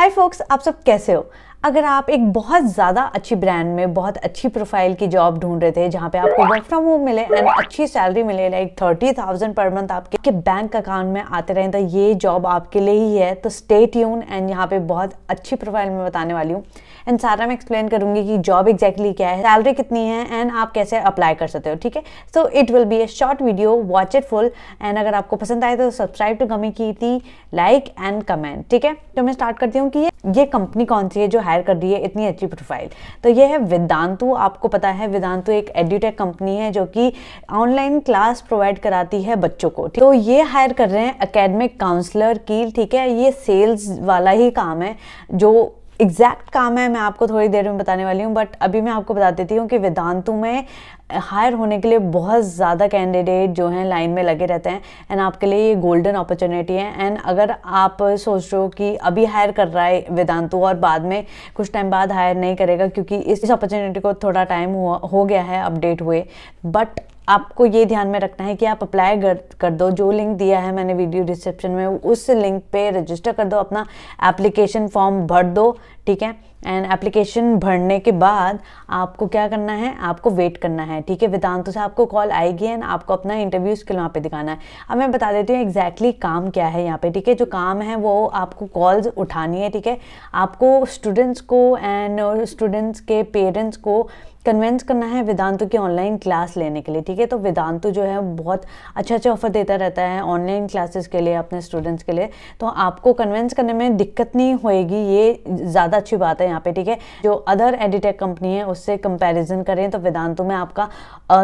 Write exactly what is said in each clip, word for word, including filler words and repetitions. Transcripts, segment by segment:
हाय focus, आप सब कैसे हो। अगर आप एक बहुत ज़्यादा अच्छी ब्रांड में बहुत अच्छी प्रोफाइल की जॉब ढूंढ रहे थे जहाँ पे आपको वर्क फ्रॉम होम मिले एंड अच्छी सैलरी मिले, like thirty thousand per month आपके बैंक अकाउंट में आते रहें, तो ये जॉब आपके लिए ही है। तो स्टे ट्यून एंड यहाँ पे बहुत अच्छी प्रोफाइल में बताने वाली हूँ एंड सारा मैं एक्सप्लेन करूँगी कि जॉब एक्जैक्टली क्या है, सैलरी कितनी है एंड आप कैसे अप्लाई कर सकते हो। ठीक है, so it will be a short video, watch it full and अगर आपको पसंद आए तो subscribe to gummy Kirti, like and comment. ठीक है, तो मैं स्टार्ट करती हूँ कि ये कंपनी कौन सी है जो हायर कर रही है इतनी अच्छी प्रोफाइल। तो ये है वेदांतु। आपको पता है वेदांतु एक एड्यूटेक कंपनी है जो कि ऑनलाइन क्लास प्रोवाइड कराती है बच्चों को। तो ये हायर कर रहे हैं एकेडमिक काउंसलर की। ठीक है, ये सेल्स वाला ही काम है, जो एग्जैक्ट काम है मैं आपको थोड़ी देर में बताने वाली हूँ, बट अभी मैं आपको बता देती हूँ कि वेदांतु में हायर होने के लिए बहुत ज़्यादा कैंडिडेट जो हैं लाइन में लगे रहते हैं एंड आपके लिए ये गोल्डन अपॉर्चुनिटी है। एंड अगर आप सोच रहे हो कि अभी हायर कर रहा है वेदांतु और बाद में कुछ टाइम बाद हायर नहीं करेगा, क्योंकि इस अपॉर्चुनिटी को थोड़ा टाइम हो गया है अपडेट हुए, बट आपको ये ध्यान में रखना है कि आप अप्लाई कर दो। जो लिंक दिया है मैंने वीडियो डिस्क्रिप्शन में, उस लिंक पे रजिस्टर कर दो, अपना एप्लीकेशन फॉर्म भर दो। ठीक है, एंड एप्लीकेशन भरने के बाद आपको क्या करना है, आपको वेट करना है। ठीक है, वेदांतु से आपको कॉल आएगी एंड आपको अपना इंटरव्यू स्किल वहाँ पे दिखाना है। अब मैं बता देती हूँ एक्जैक्टली काम क्या है यहाँ पे। ठीक है, जो काम है वो आपको कॉल्स उठानी है। ठीक है, आपको स्टूडेंट्स को एंड स्टूडेंट्स के पेरेंट्स को कन्विंस करना है वेदांतु की ऑनलाइन क्लास लेने के लिए। ठीक है, तो वेदांतु जो है बहुत अच्छे अच्छे ऑफर देता रहता है ऑनलाइन क्लासेस के लिए अपने स्टूडेंट्स के लिए, तो आपको कन्विंस करने में दिक्कत नहीं होएगी, ये ज़्यादा अच्छी बात है यहाँ पे। ठीक है, जो अदर एडिटेक कंपनी है उससे कंपैरिजन करें तो वेदांतु में आपका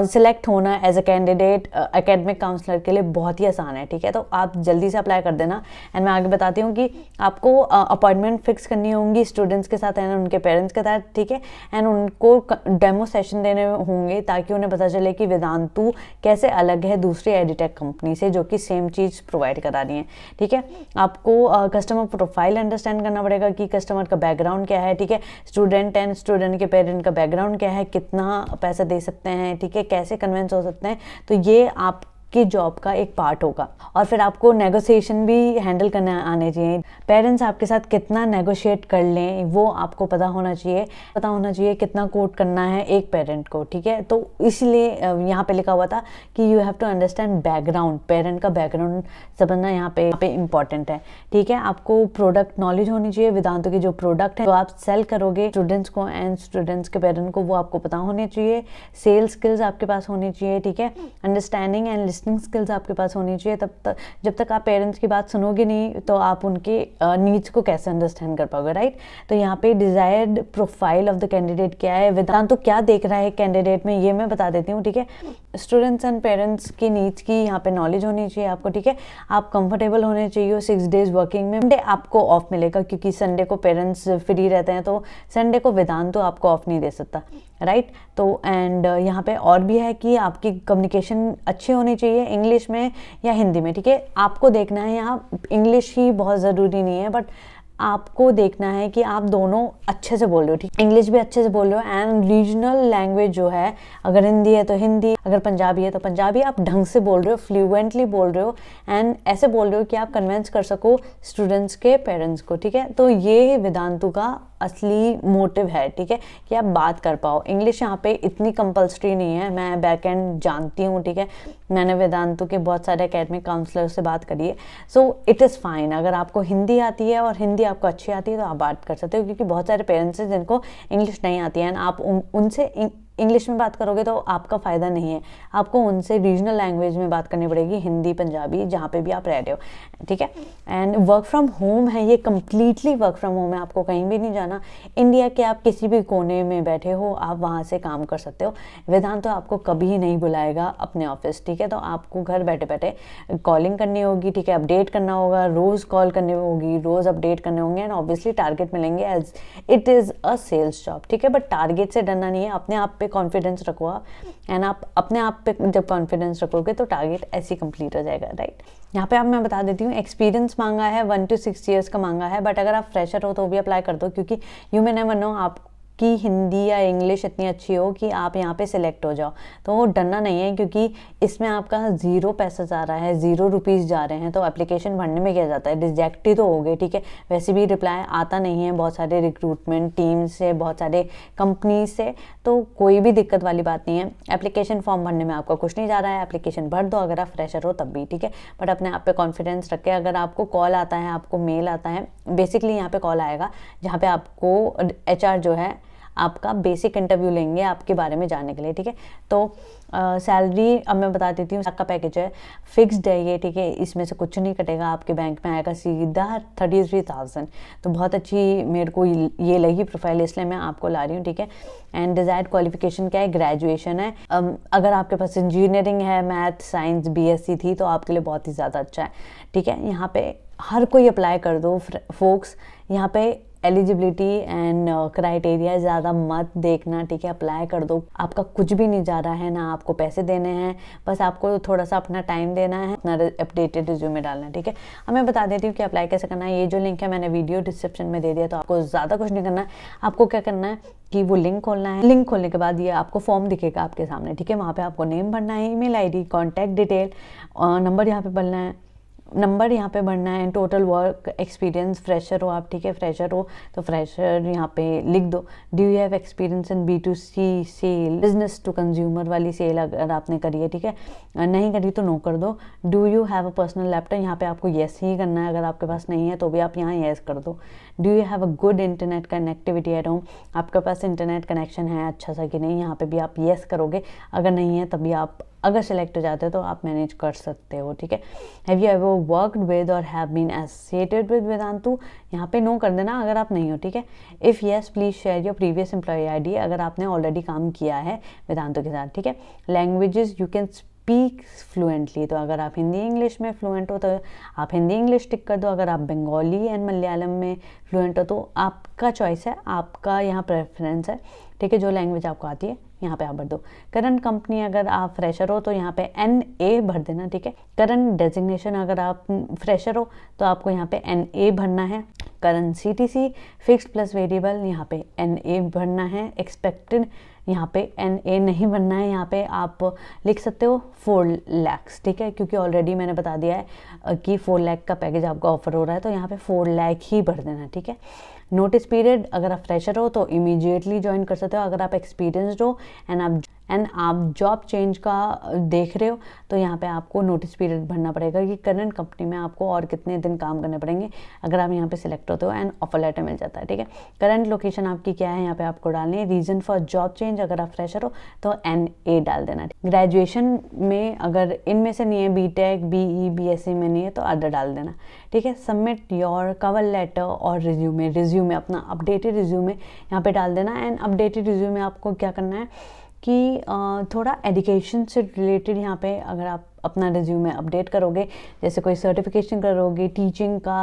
सिलेक्ट uh, होना as a candidate academic counsellor के लिए बहुत ही आसान है। ठीक है, तो आप जल्दी से अप्लाई कर देना। एंड मैं आगे बताती हूँ कि आपको अपॉइंटमेंट uh, फिक्स करनी होंगी स्टूडेंट्स के साथ एंड उनके पेरेंट्स के साथ। ठीक है, एंड उनको डेमो सेशन देने होंगे ताकि उन्हें पता चले कि वेदांतु कैसे अलग है दूसरी एडिटेक कंपनी से जो कि सेम चीज़ प्रोवाइड करा रही है। ठीक है, आपको कस्टमर प्रोफाइल अंडरस्टैंड करना पड़ेगा कि कस्टमर का बैकग्राउंड क्या है। ठीक है, स्टूडेंट एंड स्टूडेंट के पेरेंट का बैकग्राउंड क्या है, कितना पैसा दे सकते हैं। ठीक है, कैसे कन्विंस हो सकते हैं, तो ये आप की जॉब का एक पार्ट होगा। और फिर आपको नेगोशिएशन भी हैंडल करने आने चाहिए, पेरेंट्स आपके साथ कितना नेगोशिएट कर लें वो आपको पता होना चाहिए, पता होना चाहिए कितना कोट करना है एक पेरेंट को। ठीक है, तो इसलिए यहाँ पे लिखा हुआ था कि you have to understand background, parent का बैकग्राउंड समझना यहाँ पे यहाँ पे इम्पॉर्टेंट है। ठीक है, आपको प्रोडक्ट नॉलेज होनी चाहिए, वेदांतु के जो प्रोडक्ट है तो आप सेल करोगे स्टूडेंट्स को एंड स्टूडेंट्स के पेरेंट को, वो आपको पता होने चाहिए। सेल्स स्किल्स आपके पास होनी चाहिए। ठीक है, अंडरस्टैंडिंग एंड लिस्टिंग स्किल्स आपके पास होनी चाहिए। तब तक जब तक आप पेरेंट्स की बात सुनोगे नहीं तो आप उनके नीड्स uh, को कैसे अंडरस्टैंड कर पाओगे। राइट, तो यहाँ पे desired profile of the candidate क्या है, वेदांतु क्या देख रहा है कैंडिडेट में, ये मैं बता देती हूँ। ठीक है, स्टूडेंट्स एंड पेरेंट्स की नीड्स की यहाँ पे नॉलेज होनी चाहिए आपको। ठीक है, आप कंफर्टेबल होने चाहिए सिक्स डेज वर्किंग में। संडे आपको ऑफ मिलेगा क्योंकि संडे को पेरेंट्स फ्री रहते हैं, तो संडे को वेदांतु आपको ऑफ नहीं दे सकता। राइट, तो एंड यहाँ पे और भी है कि आपकी कम्युनिकेशन अच्छी होनी चाहिए इंग्लिश में या हिंदी में। ठीक है, आपको देखना है यहाँ इंग्लिश ही बहुत ज़रूरी नहीं है, बट आपको देखना है कि आप दोनों अच्छे से बोल रहे हो। ठीक, इंग्लिश भी अच्छे से बोल रहे हो एंड रीजनल लैंग्वेज जो है, अगर हिंदी है तो हिंदी, अगर पंजाबी है तो पंजाबी, आप ढंग से बोल रहे हो, फ्लुएंटली बोल रहे हो एंड ऐसे बोल रहे हो कि आप कन्विंस कर सको स्टूडेंट्स के पेरेंट्स को। ठीक है, तो ये वेदांतु का असली मोटिव है। ठीक है, कि आप बात कर पाओ। इंग्लिश यहाँ पे इतनी कंपलसरी नहीं है, मैं बैक एंड जानती हूँ। ठीक है, मैंने वेदांतु के बहुत सारे एकेडमिक काउंसलर से बात करी है, सो इट इज़ फाइन। अगर आपको हिंदी आती है और हिंदी आपको अच्छी आती है तो आप बात कर सकते हो, क्योंकि बहुत सारे पेरेंट्स हैं जिनको इंग्लिश नहीं आती है एंड आप उन, उनसे इं... इंग्लिश में बात करोगे तो आपका फ़ायदा नहीं है, आपको उनसे रीजनल लैंग्वेज में बात करनी पड़ेगी, हिंदी पंजाबी जहाँ पे भी आप रह रहे हो। ठीक है, एंड वर्क फ्रॉम होम है ये, कम्प्लीटली वर्क फ्रॉम होम है, आपको कहीं भी नहीं जाना। इंडिया के आप किसी भी कोने में बैठे हो आप वहाँ से काम कर सकते हो। वेदांतु तो आपको कभी नहीं बुलाएगा अपने ऑफिस। ठीक है, तो आपको घर बैठे बैठे कॉलिंग करनी होगी। ठीक है, अपडेट करना होगा, रोज़ कॉल करनी होगी, रोज़ अपडेट करने होंगे एंड ऑब्वियसली टारगेट मिलेंगे as it is a sales job. ठीक है, बट टारगेट से डरना नहीं है, अपने आप कॉन्फिडेंस रखो आप एंड आप अपने आप पे जब कॉन्फिडेंस रखोगे तो टारगेट ऐसे कंप्लीट हो जाएगा। राइट, यहाँ पे आप मैं बता देती हूँ एक्सपीरियंस मांगा है, वन टू सिक्स ईयर्स का मांगा है, बट अगर आप फ्रेशर हो तो भी अप्लाई कर दो, क्योंकि यू मे नेवर नो आप की हिंदी या इंग्लिश इतनी अच्छी हो कि आप यहाँ पे सिलेक्ट हो जाओ, तो डरना नहीं है क्योंकि इसमें आपका ज़ीरो पैसा जा रहा है, ज़ीरो रुपीज़ जा रहे हैं। तो एप्लीकेशन भरने में क्या जाता है, रिजेक्ट ही तो हो गए, ठीक है। वैसे भी रिप्लाई आता नहीं है बहुत सारे रिक्रूटमेंट टीम से, बहुत सारे कंपनी से, तो कोई भी दिक्कत वाली बात नहीं है। एप्लीकेशन फॉर्म भरने में आपका कुछ नहीं जा रहा है, एप्लीकेशन भर दो अगर आप फ्रेशर हो तब भी, ठीक है। बट अपने आप पर कॉन्फिडेंस रखें। अगर आपको कॉल आता है, आपको मेल आता है, बेसिकली यहाँ पर कॉल आएगा जहाँ पर आपको एच आर जो है आपका बेसिक इंटरव्यू लेंगे आपके बारे में जानने के लिए, ठीक है। तो सैलरी अब मैं बता देती हूँ, इसका पैकेज है फिक्स्ड है ये, ठीक है। इसमें से कुछ नहीं कटेगा, आपके बैंक में आएगा सीधा थर्टी थ्री थाउजेंड। तो बहुत अच्छी मेरे को ये लगी प्रोफाइल, इसलिए मैं आपको ला रही हूँ, ठीक है। एंड डिज़ायर्ड क्वालिफिकेशन क्या है, ग्रेजुएशन है। अगर आपके पास इंजीनियरिंग है, math science B S C थी तो आपके लिए बहुत ही ज़्यादा अच्छा है, ठीक है। यहाँ पर हर कोई अप्लाई कर दो फोक्स, यहाँ पर एलिजिबिलिटी एंड क्राइटेरिया ज़्यादा मत देखना, ठीक है। अप्लाई कर दो, आपका कुछ भी नहीं जा रहा है, ना आपको पैसे देने हैं, बस आपको थोड़ा सा अपना टाइम देना है, अपना अपडेटेड रिज्यूमे डालना है, ठीक है। अब मैं बता देती हूँ कि अप्लाई कैसे करना है। ये जो लिंक है मैंने वीडियो डिस्क्रिप्शन में दे दिया, तो आपको ज़्यादा कुछ नहीं करना है। आपको क्या करना है कि वो लिंक खोलना है, लिंक खोलने के बाद ये आपको फॉर्म दिखेगा आपके सामने, ठीक है। वहाँ पर आपको नेम भरना है, email ID, contact detail, number यहाँ पर भरना है, नंबर यहाँ पे भरना है, टोटल वर्क एक्सपीरियंस, फ्रेशर हो आप, ठीक है। फ्रेशर हो तो फ्रेशर यहाँ पे लिख दो। Do you have experience in B to C sale, business to consumer वाली सेल अगर आपने करी है, ठीक है। नहीं करी तो नो कर दो। Do you have a personal laptop, यहाँ पे आपको येस ही करना है, अगर आपके पास नहीं है तो भी आप यहाँ येस कर दो। Do you have a good internet connectivity at home, आपके पास इंटरनेट कनेक्शन है अच्छा सा कि नहीं, यहाँ पर भी आप येस करोगे। अगर नहीं है तभी आप अगर सेलेक्ट हो जाते हो तो आप मैनेज कर सकते हो, ठीक है। Have you ever worked with और have been associated with Vedantu, यहाँ पे नो कर देना अगर आप नहीं हो, ठीक है। If yes please share your previous employ ID, अगर आपने ऑलरेडी काम किया है वेदांतु के साथ, ठीक है। Languages you can speak fluently, तो अगर आप हिंदी इंग्लिश में फ्लुएंट हो तो आप हिंदी इंग्लिश टिक कर दो। अगर आप बंगाली एंड मलयालम में फ्लुएंट हो तो आपका चॉइस है, आपका यहाँ प्रेफरेंस है, ठीक है। जो लैंग्वेज आपको आती है यहाँ पे आप भर दो। करंट कंपनी अगर आप फ्रेशर हो तो यहाँ पे एन ए भर देना, ठीक है। करंट डेजिग्नेशन अगर आप फ्रेशर हो तो आपको यहाँ पे एन ए भरना है। Current C T C fixed plus variable, यहाँ पे एन ए भरना है। एक्सपेक्टेड यहाँ पे एन ए नहीं भरना है, यहाँ पे आप लिख सकते हो फोर लैक्स, ठीक है, क्योंकि ऑलरेडी मैंने बता दिया है कि फोर लैख का पैकेज आपका ऑफर हो रहा है, तो यहाँ पे फोर लैख ही भर देना, ठीक है। नोटिस पीरियड अगर आप फ्रेशर हो तो इमीडिएटली ज्वाइन कर सकते हो। अगर आप एक्सपीरियंसड हो एंड आप एंड आप जॉब चेंज का देख रहे हो तो यहाँ पे आपको नोटिस पीरियड भरना पड़ेगा कि करंट कंपनी में आपको और कितने दिन काम करने पड़ेंगे। अगर आप यहाँ पे सिलेक्ट होते हो एंड ऑफर लेटर मिल जाता है, ठीक है। करंट लोकेशन आपकी क्या है यहाँ पे आपको डालनी है। रीज़न फॉर जॉब चेंज अगर आप फ्रेशर हो तो एन ए डाल देना। ग्रेजुएशन में अगर इनमें से नहीं है, B tech B E B S C में नहीं है तो अदर डाल देना, ठीक है। सबमिट योर कवर लेटर और रिज्यूमे, रिज्यूमे अपना अपडेटेड रिज्यूमे यहाँ पर डाल देना। एंड अपडेटेड रिज्यूमे आपको क्या करना है कि थोड़ा एजुकेशन से रिलेटेड यहाँ पे अगर आप अपना रिज्यूमे अपडेट करोगे, जैसे कोई सर्टिफिकेशन करोगे टीचिंग का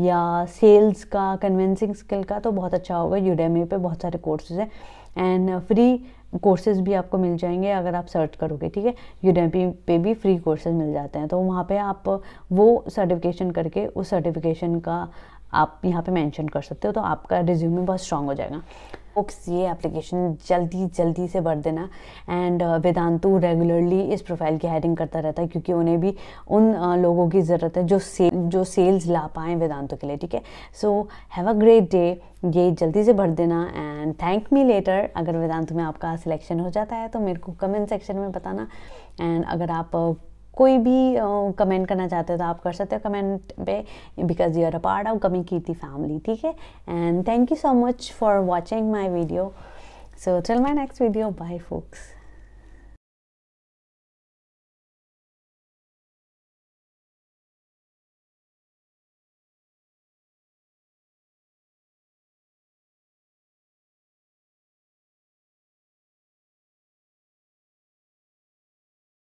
या सेल्स का, कन्विंसिंग स्किल का, तो बहुत अच्छा होगा। यूडेमी पे बहुत सारे कोर्सेज हैं एंड फ्री कोर्सेज भी आपको मिल जाएंगे अगर आप सर्च करोगे, ठीक है। यूडेमी पे भी फ्री कोर्सेज मिल जाते हैं, तो वहाँ पे आप वो सर्टिफिकेशन करके उस सर्टिफिकेशन का आप यहाँ पे मेंशन कर सकते हो, तो आपका रिज्यूमे बहुत स्ट्रांग हो जाएगा। बुक्स ये एप्लीकेशन जल्दी जल्दी से भर देना। एंड वेदांतु रेगुलरली इस प्रोफाइल की हायरिंग करता रहता है क्योंकि उन्हें भी उन लोगों की ज़रूरत है जो से, जो सेल्स ला पाएँ वेदांतु के लिए, ठीक है। So have a great day, ये जल्दी से भर देना एंड थैंक मी लेटर। अगर वेदांतु में आपका सिलेक्शन हो जाता है तो मेरे को कमेंट सेक्शन में बताना। एंड अगर आप कोई भी कमेंट uh, करना चाहते हो तो आप कर सकते हो कमेंट पे, because you are a part of कमी कीर्ति फैमिली, ठीक है। And thank you so much for watching my video. So till my next video, bye folks.